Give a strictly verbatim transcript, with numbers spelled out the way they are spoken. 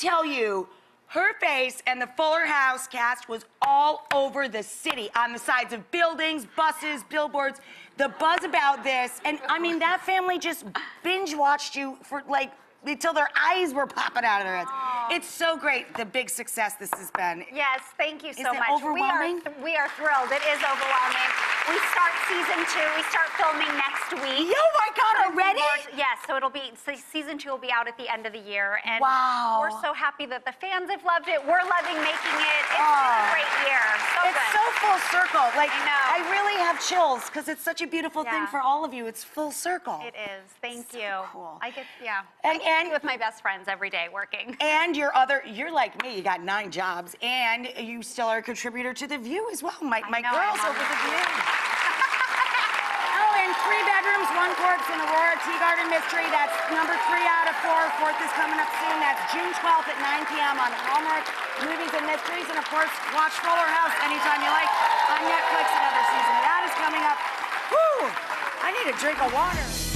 tell you, her face and the Fuller House cast was all over the city, on the sides of buildings, buses, billboards. The buzz about this, and I mean, that family just binge-watched you for like, until their eyes were popping out of their heads. Aww. It's so great, the big success this has been. Yes, thank you so much. Is it overwhelming? We are, we are thrilled, it is overwhelming. We start season two, we start filming next week. Oh my God, already? Yes, so it'll be, so season two will be out at the end of the year. And wow. We're so happy that the fans have loved it. We're loving making it. It's oh. been a great year. So it's good. So full circle. Like, I know. I really have chills because it's such a beautiful yeah. thing for all of you. It's full circle. It is, thank so you. Cool. I get, yeah. And, and with my best friends every day working. And your other, you're like me, you got nine jobs, and you still are a contributor to The View as well. My, my know, girls over The View. Oh, and three bedrooms, one corpse, in Aurora Tea Garden Mystery. That's number three out of four. Fourth is coming up soon. That's June twelfth at nine p m on Hallmark Movies and Mysteries. And of course, watch Fuller House anytime you like on Netflix, another season. That is coming up. Woo! I need a drink of water.